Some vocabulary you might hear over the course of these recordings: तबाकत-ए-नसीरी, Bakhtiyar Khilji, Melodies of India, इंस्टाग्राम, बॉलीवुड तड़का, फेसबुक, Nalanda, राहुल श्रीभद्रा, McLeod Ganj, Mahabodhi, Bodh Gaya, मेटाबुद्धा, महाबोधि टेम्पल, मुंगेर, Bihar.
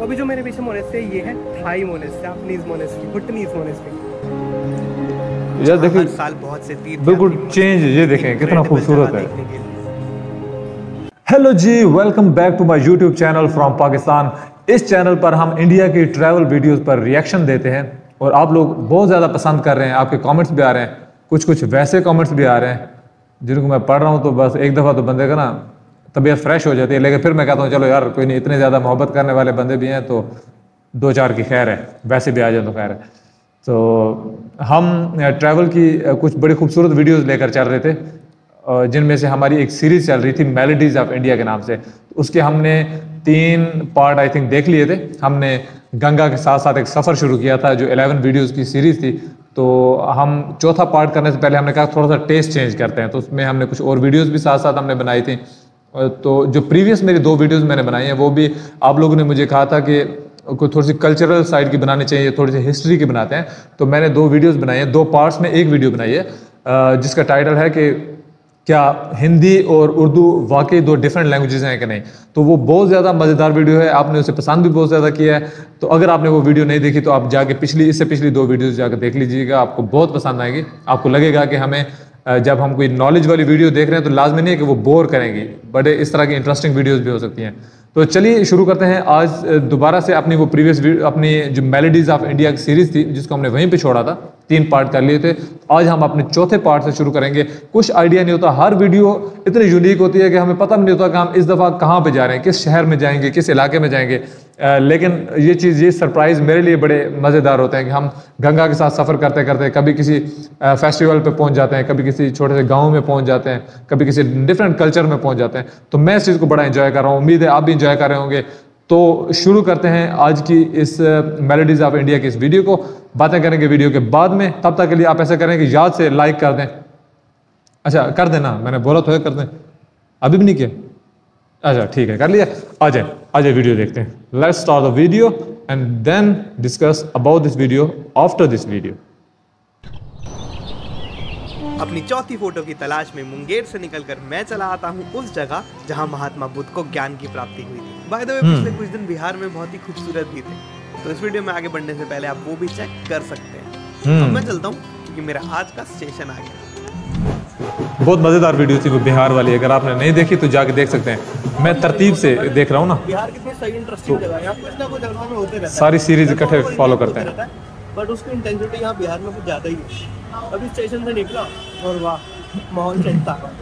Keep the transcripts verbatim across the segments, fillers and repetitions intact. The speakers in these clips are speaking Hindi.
तो अभी जो मेरे पीछे मोनेस्ट्री है ये है Thai monastery, Japanese monastery, Bhutanese monastery. यार देखिए साल बहुत से तीर्थ बिल्कुल चेंज, ये देखें कितना खूबसूरत है। Hello ji, welcome back to my YouTube channel from Pakistan. इस चैनल पर हम इंडिया की ट्रैवल वीडियोस पर रिएक्शन देते हैं और आप लोग बहुत ज़्यादा पसंद कर रहे हैं, आपके कमेंट्स भी आ रहे हैं, कुछ कुछ वैसे कमेंट्स भी आ रहे हैं जिनको मैं पढ़ रहा हूं तो बस एक दफ़ा तो बंदे का ना तबीयत फ्रेश हो जाती है। लेकिन फिर मैं कहता हूँ चलो यार कोई नहीं, इतने ज़्यादा मोहब्बत करने वाले बंदे भी हैं तो दो चार की खैर है, वैसे भी आ जाए तो खैर है। तो हम ट्रैवल की कुछ बड़ी खूबसूरत वीडियोज़ लेकर चल रहे थे जिनमें से हमारी एक सीरीज़ चल रही थी मेलोडीज़ ऑफ इंडिया के नाम से। उसके हमने तीन पार्ट आई थिंक देख लिए थे। हमने गंगा के साथ साथ एक सफ़र शुरू किया था जो ग्यारह वीडियोस की सीरीज़ थी। तो हम चौथा पार्ट करने से पहले हमने कहा थोड़ा सा टेस्ट चेंज करते हैं, तो उसमें हमने कुछ और वीडियोस भी साथ साथ हमने बनाई थी। तो जो प्रीवियस मेरी दो वीडियोज़ मैंने बनाई हैं वो भी आप लोगों ने मुझे कहा था कि कोई थोड़ी सी कल्चरल साइड की बनानी चाहिए, थोड़ी सी हिस्ट्री की बनाते हैं। तो मैंने दो वीडियोज़ बनाई हैं, दो पार्ट्स में एक वीडियो बनाई है जिसका टाइटल है कि क्या हिंदी और उर्दू वाकई दो डिफरेंट लैंग्वेजेस हैं कि नहीं। तो वो बहुत ज़्यादा मज़ेदार वीडियो है, आपने उसे पसंद भी बहुत ज़्यादा किया है। तो अगर आपने वो वीडियो नहीं देखी तो आप जाके पिछली इससे पिछली दो वीडियोस जाकर देख लीजिएगा, आपको बहुत पसंद आएगी। आपको लगेगा कि हमें जब हम कोई नॉलेज वाली वीडियो देख रहे हैं तो लाजमी नहीं है कि वो बोर करेंगी, बड़े इस तरह की इंटरेस्टिंग वीडियोज़ भी हो सकती हैं। तो चलिए शुरू करते हैं आज दोबारा से अपनी वो प्रीवियस अपनी जो मेलोडीज़ ऑफ इंडिया की सीरीज़ थी जिसको हमने वहीं पे छोड़ा था, तीन पार्ट कर लिए थे। आज हम अपने चौथे पार्ट से शुरू करेंगे। कुछ आइडिया नहीं होता, हर वीडियो इतनी यूनिक होती है कि हमें पता भी नहीं होता कि हम इस दफ़ा कहाँ पे जा रहे हैं, किस शहर में जाएंगे, किस इलाके में जाएंगे। आ, लेकिन ये चीज़ ये सरप्राइज़ मेरे लिए बड़े मज़ेदार होते हैं कि हम गंगा के साथ सफ़र करते करते कभी किसी फेस्टिवल पे पहुँच जाते हैं, कभी किसी छोटे से गाँव में पहुँच जाते हैं, कभी किसी डिफरेंट कल्चर में पहुँच जाते हैं। तो मैं इस चीज़ को बड़ा इन्जॉय कर रहा हूँ, उम्मीद है आप भी इन्जॉय कर रहे होंगे। तो शुरू करते हैं आज की इस मेलोडीज़ ऑफ इंडिया की इस वीडियो को। बातें करेंगे वीडियो के बाद में, तब तक के लिए आप ऐसा करें कि याद से लाइक कर दें। अच्छा कर देना, मैंने बोला तो है कर दें, अभी भी नहीं किया। अच्छा ठीक है, कर लिया। आ जाए आ जाए वीडियो देखते हैं। Let's start the video and then discuss about this video after this video. अपनी चौथी फोटो की तलाश में मुंगेर से निकलकर मैं चला आता हूँ उस जगह जहाँ महात्मा बुद्ध को ज्ञान की प्राप्ति हुई थी। बाय द वे पिछले कुछ दिन बिहार में बहुत ही खूबसूरत भी थे, तो इस वीडियो में आगे बढ़ने से पहले आप वो भी चेक कर सकते हैं। अब मैं चलता हूँ क्योंकि मेरा आज का सेशन आ गया। बहुत मजेदार वीडियो थी वो बिहार वाली, अगर आपने नहीं देखी तो जाके देख सकते हैं। मैं तरतीब से देख रहा हूँ ना, बिहार कितनी सही इंटरेस्टिंग जगह है, आप कुछ ना कुछ जगहों में होते रहता है, सारी सीरीज इकट्ठे फॉलो करते हैं, बट उसकी इंटेंसिटी यहाँ बिहार में कुछ ज्यादा ही है। अभी स्टेशन से निकला और वाह माहौल चलता।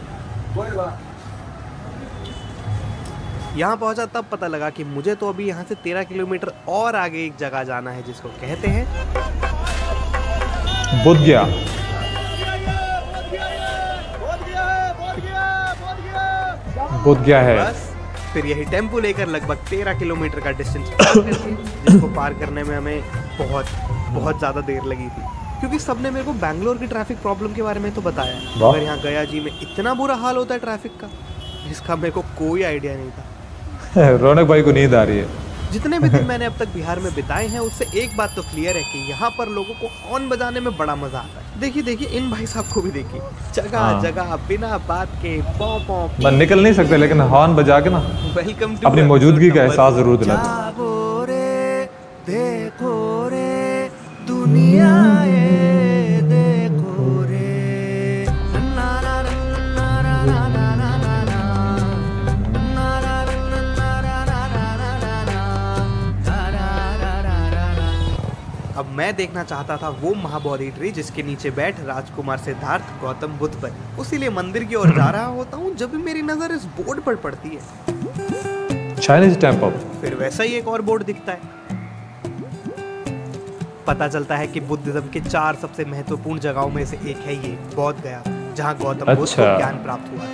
यहाँ पहुँचा तब पता लगा कि मुझे तो अभी यहाँ से तेरह किलोमीटर और आगे एक जगह जाना है जिसको कहते हैं बोध गया। बोध गया है। बस फिर यही टेम्पो लेकर लगभग तेरह किलोमीटर का डिस्टेंस जिसको पार करने में हमें बहुत बहुत ज्यादा देर लगी थी क्योंकि सबने मेरे को बैंगलोर की ट्रैफिक प्रॉब्लम के बारे में तो बताया, और यहाँ गया जी में इतना बुरा हाल होता है ट्रैफिक का जिसका मेरे को कोई आइडिया नहीं था। रौनक भाई को नींद आ रही है। जितने भी दिन मैंने अब तक बिहार में बिताए हैं उससे एक बात तो क्लियर है कि यहाँ पर लोगों को हॉर्न बजाने में बड़ा मजा आता है। देखिए देखिए इन भाई साहब को भी देखिए, जगह जगह बिना बात के पौ पौ निकल नहीं सकते लेकिन हॉर्न बजा के ना वेलकम अपनी मौजूदगी का एहसास जरूर दिलाते। अब मैं देखना चाहता था वो महाबोधि ट्री जिसके नीचे बैठ राजकुमार सिद्धार्थ गौतम बुद्ध बने, उसीलिए मंदिर की ओर जा रहा होता हूँ जब भी मेरी नजर इस बोर्ड पर पड़ती है, चाइनीज टेंपल। फिर वैसा ही एक और बोर्ड दिखता है। पता चलता है कि बुद्धिज्म के चार सबसे महत्वपूर्ण जगहों में से एक है ये बोध गया जहाँ गौतम बुद्ध को ज्ञान प्राप्त हुआ था।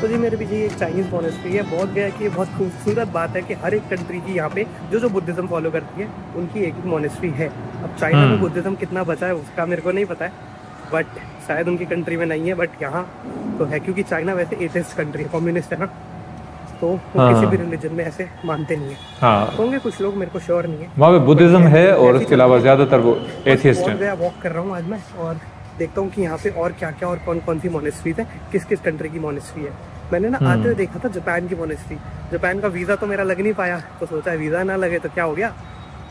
तो जी मेरे पीछे एक चाइनीज मोनेस्ट्री है बोध गया की। बहुत खूबसूरत बात है कि हर एक कंट्री की यहाँ पे जो जो बुद्धिज्म फॉलो करती है उनकी एक एक मोनेस्ट्री है। अब चाइना में बुद्धिज्म कितना बचा है उसका मेरे को नहीं पता है, बट शायद उनकी कंट्री में नहीं है, बट यहाँ तो है क्योंकि चाइना वैसे एथिस्ट कंट्री है, कम्युनिस्ट है ना, तो वो किसी भी रिलीजन में ऐसे मानते नहीं है। हाँ। होंगे कुछ लोग, मेरे को श्योर नहीं है। वहाँ पे बुद्धिज्म है और उसके अलावा ज्यादातर वो एथियस्ट हैं। वॉक कर रहा हूँ आज मैं और देखता हूँ कि यहाँ पे और क्या क्या और कौन कौन सी मोनेस्ट्रीज है, किस किस कंट्री की मोनेस्ट्री है। मैंने ना आते हुए देखा था जापान की मोनेस्ट्री। जापान का वीजा तो मेरा लग नहीं पाया, तो सोचा वीजा ना लगे तो क्या हो गया,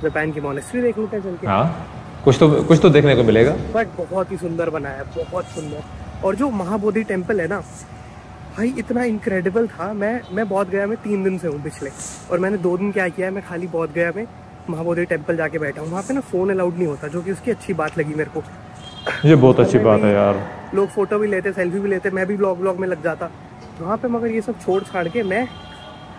जापान की मोनेस्ट्री देख लेते हैं चल के। हाँ, कुछ तो कुछ तो देखने को मिलेगा। बट बहुत ही सुंदर बनाया है, बहुत सुंदर। और जो महाबोधि टेम्पल है ना भाई, इतना इनक्रेडिबल था। मैं मैं बोध गया में तीन दिन से हूँ पिछले, और मैंने दो दिन क्या किया है, मैं खाली बोध गया में महाबोधि टेम्पल जाके बैठा हूँ। वहाँ पे ना फ़ोन अलाउड नहीं होता, जो कि उसकी अच्छी बात लगी मेरे को। ये बहुत अच्छी बात है यार, लोग फोटो भी लेते, सेल्फी भी लेते, मैं भी ब्लॉग व्लॉग में लग जाता वहाँ पे। मगर ये सब छोड़ छाड़ के मैं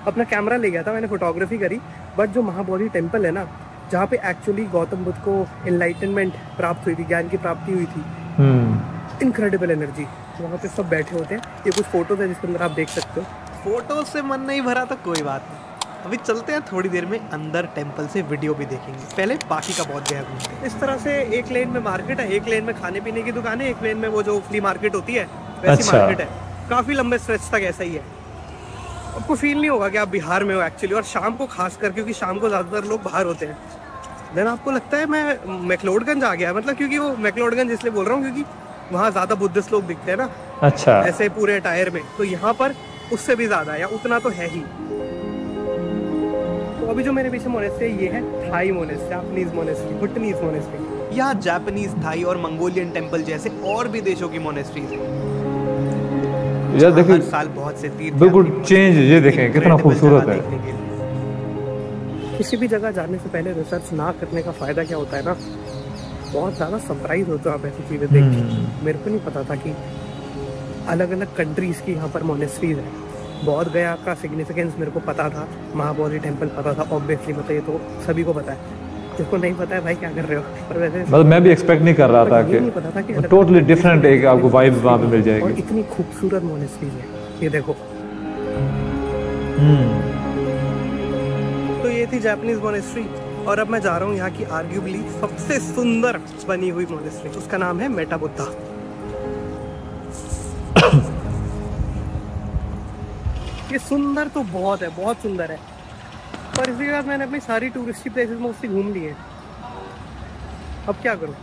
अपना कैमरा ले गया था, मैंने फोटोग्राफी करी। बट जो महाबोधि टेम्पल है ना, जहाँ पे एक्चुअली गौतम बुद्ध को इनलाइटनमेंट प्राप्त हुई थी, ज्ञान की प्राप्ति हुई थी। hmm. Incredible energy. वहाँ पे सब बैठे होते हैं। ये कुछ फोटोज है जिसके अंदर आप देख सकते हो। फोटोज से मन नहीं भरा तो कोई बात नहीं, अभी चलते हैं थोड़ी देर में अंदर टेम्पल से वीडियो भी देखेंगे, पहले बाकी का बहुत गया घूमते हैं। इस तरह से एक लेन में मार्केट है, एक लेन में खाने पीने की दुकान है, एक लेन में वो जो फ्ली मार्केट होती है वैसी अच्छा। मार्केट है, काफ़ी लंबे स्ट्रेच तक ऐसा ही है। आपको फील नहीं होगा कि आप बिहार में हो एक्चुअली, और शाम को खास कर, क्योंकि शाम को ज़्यादातर लोग बाहर होते हैं। देन आपको लगता है मैं मैक्लोडगंज आ गया, मतलब क्योंकि वो मैक्लोडगंज इसलिए बोल रहा हूँ क्योंकि वहाँ ज़्यादा बुद्धिस्ट लोग दिखते हैं ना, अच्छा ऐसे पूरे टायर में, तो यहाँ पर उससे भी ज़्यादा या उतना तो है ही। तो अभी जो मेरे पीछे मोनेस्ट्री ये है, Thai monastery, Japanese monastery, Bhutanese monastery. यहाँ जापानीज, थाई और मंगोलियन टेंपल जैसे और भी देशों की मोनेस्ट्रीज हैं। यार देखिए, हर साल बहुत से तीर्थ बिल्कुल चेंज। ये देखें कितना खूबसूरत है। किसी भी जगह जाने से पहले रिसर्च ना करने का फायदा क्या होता है ना, बहुत ज्यादा सरप्राइज होते हो आप ऐसी चीजें देख के। मेरे को नहीं पता था कि अलग अलग कंट्रीज की यहाँ पर मोनेस्ट्रीज है। बोध गया का सिग्निफिकेंस मेरे को पता था, महाबोधि टेम्पल पता था ऑब्वियसली, मतलब ये तो सभी को पता है, जिसको नहीं पता है भाई क्या कर रहे हो। पर वैसे मतलब मैं भी एक्सपेक्ट नहीं कर रहा था कि टोटली डिफरेंट एक आपको वाइब्स वहां पे मिल जाएगी। और इतनी खूबसूरत मोनेस्ट्री है, ये देखो। तो ये थी जापानीज मोनेस्ट्री, और अब मैं जा रहा हूँ यहाँ की आर्ग्यूबली सबसे सुंदर बनी हुई मोनेस्ट्री, उसका नाम है मेटाबुद्धा। ये सुंदर तो बहुत है, बहुत सुंदर है, पर इसके बाद मैंने अपनी सारी टूरिस्टी प्लेसेस मोस्टली घूम ली है। अब क्या करूँ,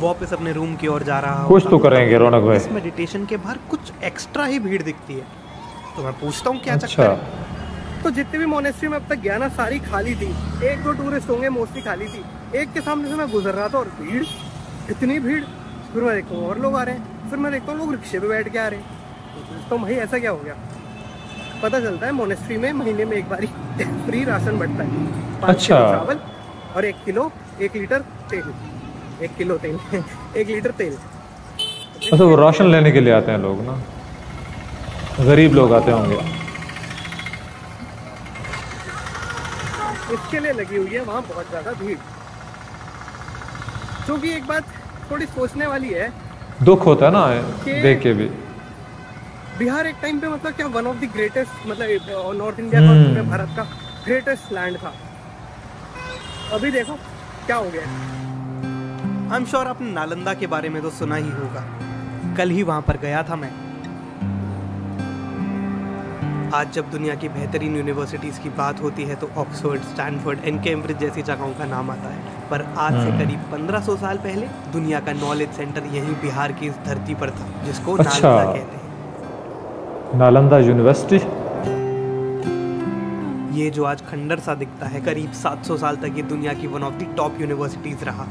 वापस अपने रूम की ओर जा रहा हूँ। कुछ तो करेंगे रौनक भाई। इस मेडिटेशन के बाहर कुछ एक्स्ट्रा ही भीड़ दिखती है, तो मैं पूछता हूँ क्या चक्कर है। तो जितने भी मोनेस्ट्री में अब तक गया ना, सारी खाली थी, एक दो टूरिस्ट होंगे, मोस्टली खाली थी। एक के सामने से मैं गुजर रहा था और भीड़, इतनी भीड़। फिर मैं देखता हूँ और लोग आ रहे हैं, फिर मैं देखता हूँ लोग रिक्शे पर बैठ के आ रहे हैं। तो भाई ऐसा क्या हो गया, पता चलता है मोनेस्ट्री में महीने में एक बारी फ्री राशन बढ़ता है। अच्छा। चावल और एक किलो एक लीटर तेल, एक किलो तेल एक लीटर तेल। अच्छा, वो राशन लेने के लिए आते हैं लोग ना, गरीब लोग आते होंगे, इसके लिए लगी हुई है वहाँ बहुत ज्यादा भीड़। क्योंकि एक बात थोड़ी सोचने वाली है, दुख होता है ना देख के भी। बिहार एक टाइम पे मतलब क्या वन ऑफ द ग्रेटेस्ट, मतलब नॉर्थ इंडिया का पूरे भारत का ग्रेटेस्ट लैंड था। अभी देखो क्या हो गया। आई एम श्योर आपने नालंदा के बारे में तो सुना ही होगा, कल ही वहाँ पर गया था मैं। आज जब दुनिया की बेहतरीन यूनिवर्सिटीज़ की बात होती है तो ऑक्सफोर्ड, स्टैनफोर्ड एंड कैम्ब्रिज जैसी जगहों का नाम आता है, पर आज से करीब पंद्रह सौ साल पहले दुनिया का नॉलेज सेंटर यही बिहार की इस धरती पर था, जिसको अच्छा। नालंदा कहते हैं, नालंदा यूनिवर्सिटी। ये जो आज खंडर सा दिखता है, करीब सात सौ साल तक ये दुनिया की one of the top universities रहा।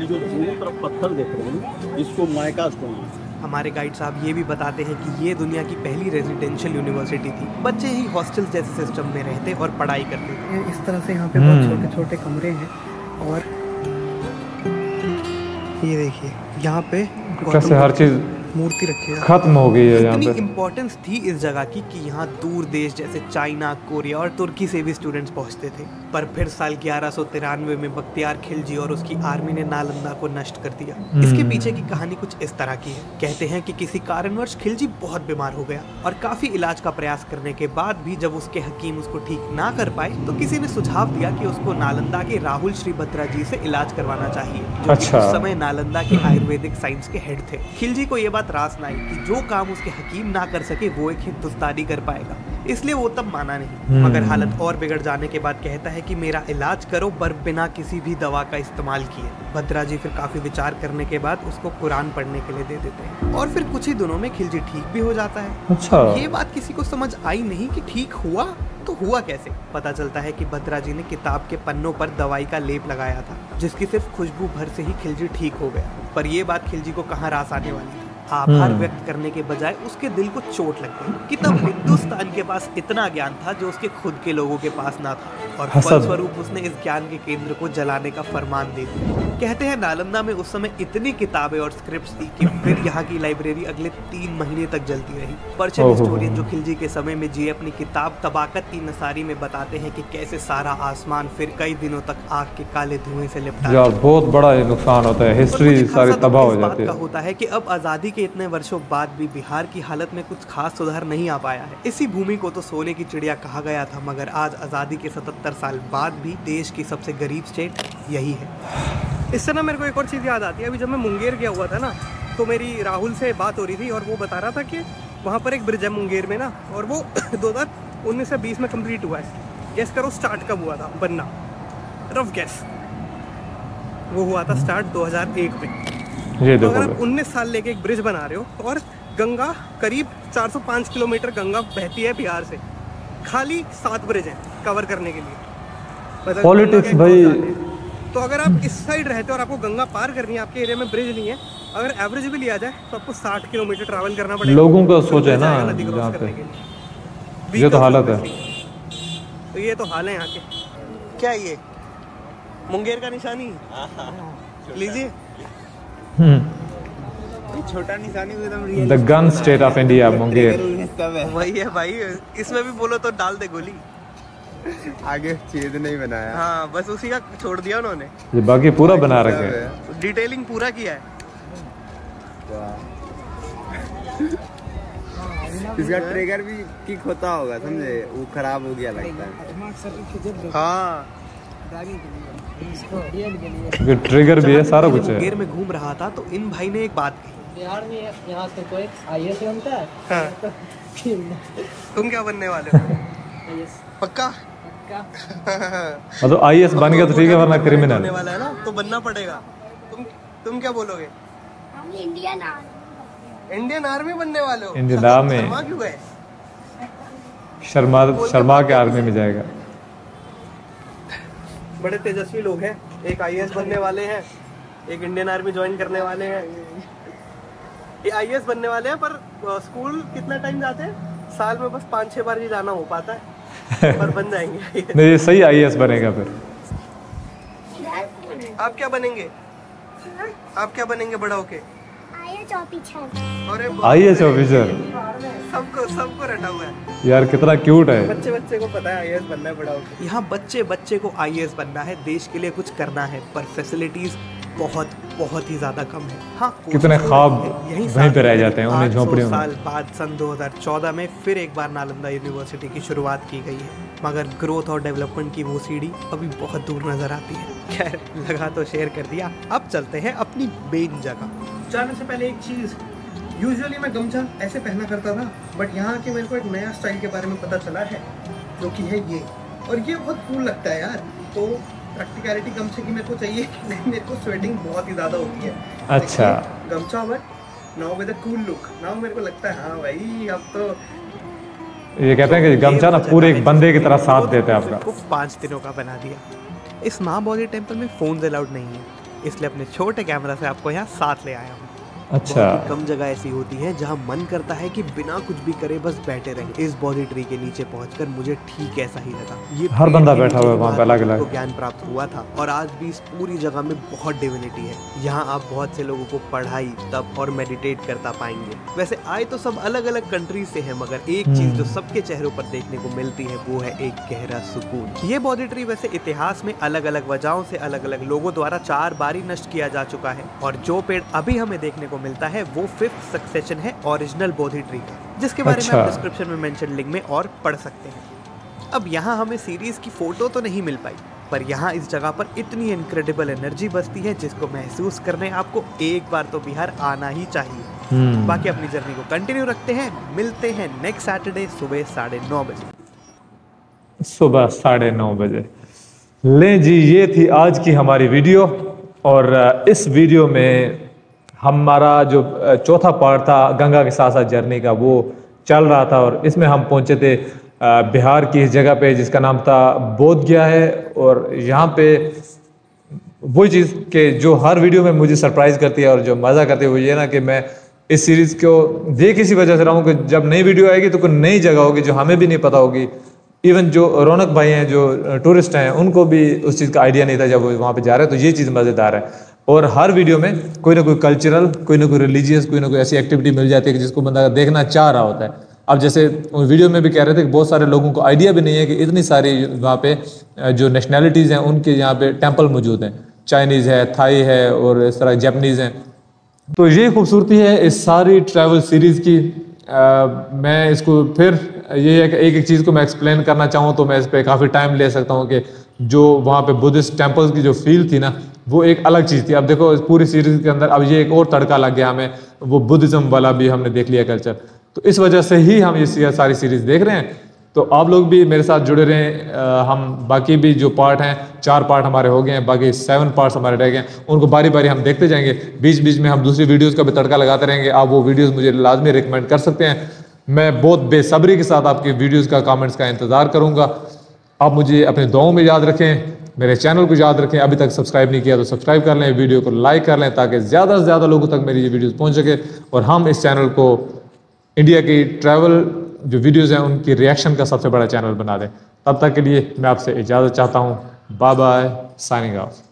ये जो दोनों तरफ पत्थर देख रहे हो, इसको माइका स्टोन। हमारे गाइड साहब ये भी बताते हैं कि ये दुनिया की पहली रेजिडेंशियल यूनिवर्सिटी थी, बच्चे ही हॉस्टल जैसे सिस्टम में रहते और पढ़ाई करते थे। इस तरह से यहाँ पे बहुत छोटे छोटे कमरे हैं, और ये देखिए यहाँ पे कैसे हर चीज़ मूर्ति रखी है, खत्म हो गई है। यहाँ पे इम्पोर्टेंस थी इस जगह की कि यहाँ दूर देश जैसे चाइना, कोरिया और तुर्की से भी स्टूडेंट्स पहुँचते थे। पर फिर साल ग्यारह सौ तिरानवे में बख्तियार खिलजी और उसकी आर्मी ने नालंदा को नष्ट कर दिया। इसके पीछे की कहानी कुछ इस तरह की है। कहते हैं कि किसी कारणवश खिलजी बहुत बीमार हो गया, और काफी इलाज का प्रयास करने के बाद भी जब उसके हकीम उसको ठीक ना कर पाए, तो किसी ने सुझाव दिया कि उसको नालंदा के राहुल श्रीभद्रा जी से इलाज करवाना चाहिए, जो उस समय नालंदा के आयुर्वेदिक साइंस के हेड थे। खिलजी को ये रास ना आई कि जो काम उसके हकीम ना कर सके वो एक हिंदुस्तानी कर पाएगा। इसलिए वो तब माना नहीं, मगर हालत और बिगड़ जाने के बाद कहता है कि मेरा इलाज करो पर बिना किसी भी दवा का इस्तेमाल किए। भद्रा जी फिर काफी विचार करने के बाद उसको कुरान पढ़ने के लिए दे देते हैं और फिर कुछ ही दिनों में खिलजी ठीक भी हो जाता है। अच्छा। ये बात किसी को समझ आई नहीं कि ठीक हुआ तो हुआ कैसे। पता चलता है कि भद्रा जी ने किताब के पन्नों पर दवाई का लेप लगाया था, जिसकी सिर्फ खुशबू भर से ही खिलजी ठीक हो गया। पर ये बात खिलजी को कहाँ रास आने वाली थी। आभार व्यक्त करने के बजाय उसके दिल को चोट लग गई कि तब हिंदुस्तान के पास इतना ज्ञान था जो उसके खुद के लोगों के पास ना था, और फलस्वरूप उसने इस ज्ञान के केंद्र को जलाने का फरमान दे दिया। कहते हैं नालंदा में उस समय इतनी किताबें और स्क्रिप्ट्स थी कि फिर यहाँ की लाइब्रेरी अगले तीन महीने तक जलती रही। पर्शियन हिस्टोरियन जो खिलजी के समय में जिए अपनी किताब तबाकत-ए-नसीरी में बताते हैं कि कैसे सारा आसमान फिर कई दिनों तक आग के काले धुएं से लिपटा है। यार बहुत बड़ा नुकसान होता है, हिस्ट्री सारी तबाह हो जाती है। होता है कि अब आजादी के इतने वर्षों बाद भी बिहार की हालत में कुछ खास सुधार नहीं आ पाया है। इसी भूमि को तो सोने की चिड़िया कहा गया था, मगर आज आजादी के सतहत्तर साल बाद भी देश की सबसे गरीब स्टेट यही है। इससे ना मेरे को एक और चीज़ याद आती है। अभी जब मैं मुंगेर गया हुआ था ना, तो मेरी राहुल से बात हो रही थी और वो बता रहा था कि वहाँ पर एक ब्रिज है मुंगेर में ना, और वो दो हज़ार उन्नीस से बीस में कम्प्लीट हुआ है। गैस करो स्टार्ट कब हुआ था बनना, रफ गैस। वो हुआ था स्टार्ट दो हज़ार एक में। तो अगर आप उन्नीस साल लेके एक ब्रिज बना रहे हो, और गंगा करीब चार सौ पाँच किलोमीटर गंगा बहती है बिहार से, खाली सात ब्रिज हैं कवर करने के लिए। पॉलिटिक्स भाई। तो अगर आप इस साइड रहते हो और आपको गंगा पार करनी है, आपके एरिया में ब्रिज नहीं है, अगर एवरेज भी लिया जाए तो आपको साठ किलोमीटर ट्रैवल करना पड़ेगा। लोगों का सोच है ना यहाँ पे, ये तो हालत है। तो ये तो हाल है यहाँ के। क्या ये मुंगेर का निशानी लीजिए, छोटा निशानी एकदम the gun state of India मुंगेर। वही है भाई, इसमें भी बोलो तो डाल दे गोली। आगे छेद नहीं बनाया। हाँ, बस उसी का छोड़ दिया उन्होंने, ये बाकी पूरा बना रखे है, डिटेलिंग पूरा किया है। इसका ट्रिगर भी किक होता होगा समझे, वो खराब हो गया लगता है। हाँ, ट्रिगर भी है, सारा कुछ है। मुंगेर में घूम रहा था तो इन भाई ने एक बात कही, बिहार में यहाँ से कोई आईएएस बनता है? हाँ। तुम क्या बनने वाले हो? आईएएस। पक्का? पक्का। तो आईएएस बन गया तो ठीक है, वरना क्रिमिनल बनने वाला है ना, तो बनना पड़ेगा। तुम तुम क्या बोलोगे? हम इंडियन आर्मी। इंडियन आर्मी बनने वाले हो? Indian army. शर्मा क्यों है? शर्मा शर्मा के आर्मी में जाएगा। बड़े तेजस्वी लोग हैं, एक आईएएस बनने वाले हैं, एक इंडियन आर्मी ज्वाइन करने वाले हैं। ये आईएएस बनने वाले हैं, पर स्कूल कितना टाइम जाते हैं? साल में बस पाँच छः बार ही जाना हो पाता है, पर बन जाएंगे। नहीं, ये सही आईएएस बनेगा। फिर आप क्या बनेंगे? आप क्या बनेंगे बड़ा होके? IAS officer. आईएएस ऑफिसर सबको सबको रटा हुआ है यार, कितना क्यूट है। बच्चे बच्चे को पता है आईएएस बनना है बड़ा होकर। यहाँ बच्चे बच्चे को आईएएस बनना है, देश के लिए कुछ करना है, पर फैसिलिटीज बहुत बहुत ही ज्यादा कम है। हाँ, कितने ख्वाब यही वहीं पे रह जाते हैं उन्हें झोंपड़ियों में। साल बाद सन दो हज़ार चौदह में फिर एक बार नालंदा यूनिवर्सिटी की शुरुआत की गई है, मगर ग्रोथ और डेवलपमेंट की वो सीढ़ी अभी बहुत दूर नजर आती है। खैर, लगा तो शेयर कर दिया। अब चलते हैं अपनी मेन जगह। जाने से पहले एक चीज, यूजुअली मैं गमछा ऐसे पहना करता था, बट यहाँ आके मेरे को एक नया स्टाइल के बारे में पता चला है, जो कि है ये, और ये बहुत कूल लगता है यार। तो प्रैक्टिकलिटी गमछे की मेरे को चाहिए, मेरे को स्वेटिंग बहुत ही ज़्यादा होती है। अच्छा, गमछा but now with a cool look. Now मेरे को लगता है हाँ भाई, अब तो ये कहते हैं कि गमछा ना पूरे एक बंदे की तरह साथ देता है आपका। पाँच दिनों का बना दिया। इस महाबोधि टेम्पल में फ़ोन अलाउड नहीं है, इसलिए अपने छोटे कैमरा से आपको यहाँ साथ ले आया हूँ। अच्छा। कम जगह ऐसी होती है जहाँ मन करता है कि बिना कुछ भी करे बस बैठे रहे। इस बोधी ट्री के नीचे पहुंचकर मुझे ठीक ऐसा ही लगा। ये हर बंदा बैठा हुआ है वहाँ पे, अलग-अलग को ज्ञान प्राप्त हुआ था, और आज भी इस पूरी जगह में बहुत डिविनिटी है। यहाँ आप बहुत से लोगों को पढ़ाई, तप और मेडिटेट करता पाएंगे। वैसे आए तो सब अलग अलग कंट्री से है, मगर एक चीज जो सबके चेहरों पर देखने को मिलती है वो है एक गहरा सुकून। ये बोधी ट्री वैसे इतिहास में अलग अलग वजहों से अलग अलग लोगों द्वारा चार बार ही नष्ट किया जा चुका है, और जो पेड़ अभी हमें देखने को मिलता है वो फिफ्थ सक्सेशन है ओरिजिनल बोधी ट्री का, जिसके बारे अच्छा। में आप डिस्क्रिप्शन में मेंशन लिंक में और पढ़ सकते हैं। अब यहाँ हमें सीरीज की फोटो तो नहीं मिल पाई, पर यहाँ इस जगह पर इतनी इनक्रेडिबल एनर्जी बसती है जिसको महसूस करने आपको एक बार तो बिहार आना ही चाहिए। hmm. बाकी अपनी जर्नी को कंटिन्यू रखते हैं। मिलते हैं नेक्स्ट सैटरडे सुबह साढ़े नौ बजे सुबह साढ़े नौ बजे ले जी, ये थी आज की हमारी वीडियो। और इस वीडियो में हमारा जो चौथा पार्ट था गंगा के साथ साथ जर्नी का वो चल रहा था, और इसमें हम पहुंचे थे बिहार की इस जगह पे जिसका नाम था बोध गया है। और यहाँ पे वो चीज़ के जो हर वीडियो में मुझे सरप्राइज़ करती है और जो मज़ा करती है वो ये ना कि मैं इस सीरीज़ को देख इसी वजह से रहा हूँ कि जब नई वीडियो आएगी तो कोई नई जगह होगी जो हमें भी नहीं पता होगी। इवन जो रौनक भाई हैं जो टूरिस्ट हैं उनको भी उस चीज़ का आइडिया नहीं था जब वो वहाँ पे जा रहे हैं, तो ये चीज़ मज़ेदार है। और हर वीडियो में कोई ना कोई कल्चरल, कोई ना कोई रिलीजियस, कोई ना कोई ऐसी एक्टिविटी मिल जाती है कि जिसको बंदा देखना चाह रहा होता है। अब जैसे वीडियो में भी कह रहे थे कि बहुत सारे लोगों को आइडिया भी नहीं है कि इतनी सारी वहाँ पे जो नेशनैलिटीज़ हैं उनके यहाँ पे टेम्पल मौजूद हैं। चाइनीज़ है, थाई है और इस तरह जैपनीज़ हैं। तो ये खूबसूरती है इस सारी ट्रैवल सीरीज़ की। आ, मैं इसको फिर ये एक एक, एक चीज़ को मैं एक्सप्लेन करना चाहूँ तो मैं इस पर काफ़ी टाइम ले सकता हूँ कि जो वहाँ पे बुद्धिस्ट टेम्पल्स की जो फील थी ना वो एक अलग चीज़ थी। अब देखो इस पूरी सीरीज़ के अंदर अब ये एक और तड़का लग गया हमें, वो बुद्धिज़्म वाला भी हमने देख लिया कल्चर। तो इस वजह से ही हम ये सारी सीरीज़ देख रहे हैं। तो आप लोग भी मेरे साथ जुड़े रहें। हम बाकी भी जो पार्ट हैं, चार पार्ट हमारे हो गए हैं, बाकी सेवन पार्ट्स हमारे रह गए हैं, उनको बारी बारी हम देखते जाएंगे। बीच बीच में हम दूसरी वीडियोस का भी तड़का लगाते रहेंगे। आप वो वीडियोस मुझे लाजमी रिकमेंड कर सकते हैं। मैं बहुत बेसब्री के साथ आपकी वीडियोस का, कमेंट्स का इंतज़ार करूँगा। आप मुझे अपने दुआओं में याद रखें, मेरे चैनल को याद रखें। अभी तक सब्सक्राइब नहीं किया तो सब्सक्राइब कर लें, वीडियो को लाइक कर लें ताकि ज़्यादा से ज़्यादा लोगों तक मेरी ये वीडियोज़ पहुँच सके और हम इस चैनल को इंडिया की ट्रैवल जो वीडियोज़ हैं उनकी रिएक्शन का सबसे बड़ा चैनल बना दें। तब तक के लिए मैं आपसे इजाज़त चाहता हूँ। Bye bye, signing of.